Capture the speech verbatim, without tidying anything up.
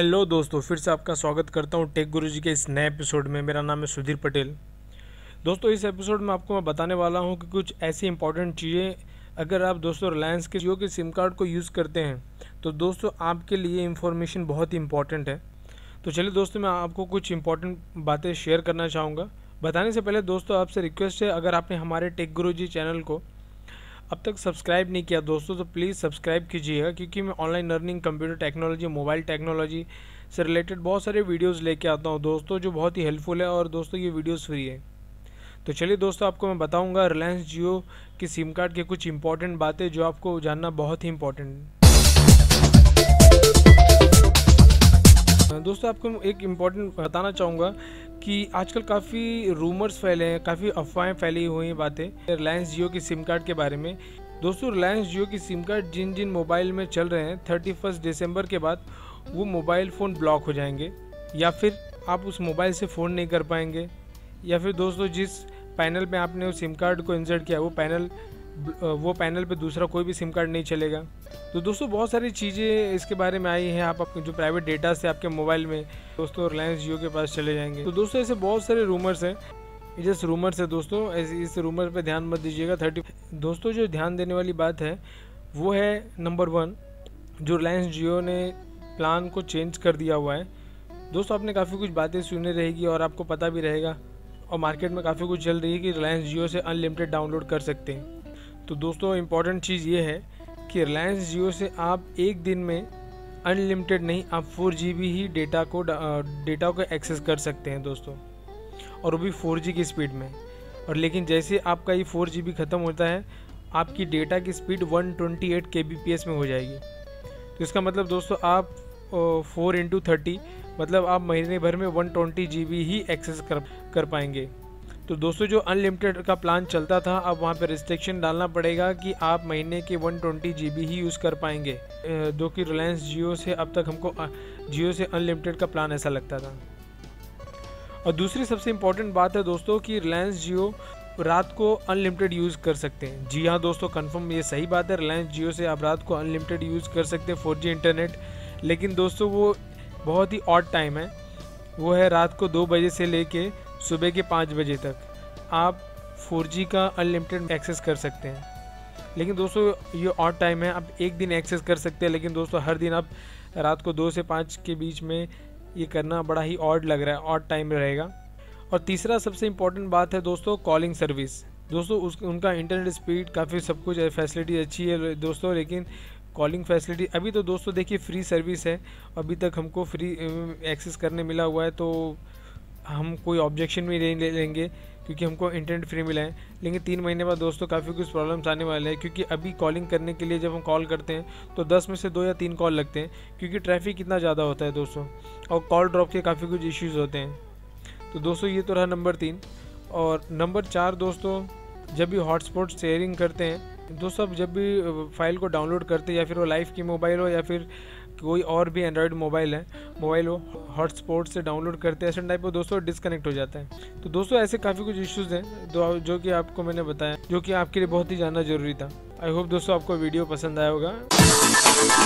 Hello दोस्तों, फिर से आपका स्वागत करता हूं टेक गुरुजी के इस नए एपिसोड में। मेरा नाम है सुधीर पटेल। दोस्तों, इस एपिसोड में आपको मैं बताने वाला हूं कि कुछ ऐसी इंपॉर्टेंट चीज़ें अगर आप दोस्तों रिलायंस के जियो के सिम कार्ड को यूज़ करते हैं तो दोस्तों आपके लिए इन्फॉर्मेशन बहुत ही इंपॉर्टेंट है। तो चलिए दोस्तों, मैं आपको कुछ इंपॉर्टेंट बातें शेयर करना चाहूँगा। बताने से पहले दोस्तों आपसे रिक्वेस्ट है, अगर आपने हमारे टेक गुरुजी चैनल को अब तक सब्सक्राइब नहीं किया दोस्तों तो प्लीज़ सब्सक्राइब कीजिएगा, क्योंकि मैं online learning, computer technology, mobile technology से रिलेटेड बहुत सारे वीडियोस लेके आता हूं दोस्तों, जो बहुत ही हेल्पफुल है और दोस्तों ये वीडियोस फ्री है। तो चलिए दोस्तों, आपको मैं बताऊंगा रिलायंस जियो के सिम कार्ड के कुछ इंपॉर्टेंट बातें जो आपको जानना बहुत ही इम्पोर्टेंट है। दोस्तों, आपको एक इम्पॉर्टेंट बताना चाहूँगा कि आजकल काफ़ी रूमर्स फैले हैं, काफ़ी अफवाहें फैली हुई हैं बातें रिलायंस जियो की सिम कार्ड के बारे में। दोस्तों, रिलायंस जियो की सिम कार्ड जिन जिन मोबाइल में चल रहे हैं थर्टी फर्स्ट दिसंबर के बाद वो मोबाइल फ़ोन ब्लॉक हो जाएंगे, या फिर आप उस मोबाइल से फ़ोन नहीं कर पाएंगे, या फिर दोस्तों जिस पैनल पे आपने उस सिम कार्ड को इंसर्ट किया वो पैनल वो पैनल पे दूसरा कोई भी सिम कार्ड नहीं चलेगा। तो दोस्तों बहुत सारी चीज़ें इसके बारे में आई हैं। आप अपने जो प्राइवेट डेटा से आपके मोबाइल में दोस्तों रिलायंस जियो के पास चले जाएंगे। तो दोस्तों ऐसे बहुत सारे रूमर्स हैं, जस्ट रूमर्स है दोस्तों, इस रूमर पे ध्यान मत दीजिएगा। थर्टी दोस्तों जो ध्यान देने वाली बात है वो है नंबर वन, जो रिलायंस जियो ने प्लान को चेंज कर दिया हुआ है। दोस्तों आपने काफ़ी कुछ बातें सुनी रहेगी और आपको पता भी रहेगा, और मार्केट में काफ़ी कुछ चल रही है कि रिलायंस जियो से अनलिमिटेड डाउनलोड कर सकते हैं। तो दोस्तों इम्पॉर्टेंट चीज़ ये है कि रिलायंस जियो से आप एक दिन में अनलिमिटेड नहीं, आप फोर जी बी ही डेटा को डेटा को एक्सेस कर सकते हैं दोस्तों, और वो भी फोर जी की स्पीड में। और लेकिन जैसे आपका ये फोर जी बी ख़त्म होता है आपकी डेटा की speed one twenty eight K B P S में हो जाएगी। तो इसका मतलब दोस्तों आप फोर इंटू थर्टी मतलब आप महीने भर में वन ट्वेंटी जी बी ही एक्सेस कर कर पाएंगे। तो दोस्तों जो अनलिमिटेड का प्लान चलता था अब वहाँ पर रिस्ट्रिक्शन डालना पड़ेगा कि आप महीने के वन ट्वेंटी जी बी ही यूज़ कर पाएंगे, जो कि रिलायंस जियो से अब तक हमको जियो से अनलिमिटेड का प्लान ऐसा लगता था। और दूसरी सबसे इम्पॉर्टेंट बात है दोस्तों कि रिलायंस जियो रात को अनलिमिटेड यूज़ कर सकते हैं। जी हाँ दोस्तों, कन्फर्म ये सही बात है, रिलायंस जियो से आप रात को अनलिमिटेड यूज़ कर सकते हैं फोर जी इंटरनेट। लेकिन दोस्तों वो बहुत ही ऑड टाइम है, वो है रात को दो बजे से लेके सुबह के पाँच बजे तक आप फोर जी का अनलिमिटेड एक्सेस कर सकते हैं। लेकिन दोस्तों ये ऑड टाइम है, आप एक दिन एक्सेस कर सकते हैं, लेकिन दोस्तों हर दिन आप रात को दो से पाँच के बीच में ये करना बड़ा ही ऑड लग रहा है, ऑड टाइम रहेगा। और तीसरा सबसे इम्पोर्टेंट बात है दोस्तों कॉलिंग सर्विस। दोस्तों उस उनका इंटरनेट स्पीड काफ़ी सब कुछ फैसिलिटी अच्छी है दोस्तों, लेकिन कॉलिंग फैसिलिटी अभी तो दोस्तों देखिए फ्री सर्विस है, अभी तक हमको फ्री एक्सेस करने मिला हुआ है तो हम कोई ऑब्जेक्शन भी नहीं ले लेंगे क्योंकि हमको इंटरनेट फ्री मिला है। लेकिन तीन महीने बाद दोस्तों काफ़ी कुछ प्रॉब्लम्स आने वाले हैं, क्योंकि अभी कॉलिंग करने के लिए जब हम कॉल करते हैं तो दस में से दो या तीन कॉल लगते हैं, क्योंकि ट्रैफिक इतना ज़्यादा होता है दोस्तों, और कॉल ड्रॉप के काफ़ी कुछ इश्यूज़ होते हैं। तो दोस्तों ये तो रहा नंबर तीन। और नंबर चार दोस्तों, जब भी हॉटस्पॉट शेयरिंग करते हैं दोस्तों, आप जब भी फ़ाइल को डाउनलोड करते हैं या फिर वो लाइव की मोबाइल हो या फिर कोई और भी एंड्रॉयड मोबाइल है मोबाइल हो हॉटस्पॉट से डाउनलोड करते हैं ऐसे टाइप वो दोस्तों डिस्कनेक्ट हो जाता है। तो दोस्तों ऐसे काफ़ी कुछ इश्यूज़ हैं जो कि आपको मैंने बताया, जो कि आपके लिए बहुत ही जानना जरूरी था। आई होप दोस्तों आपको वीडियो पसंद आया होगा।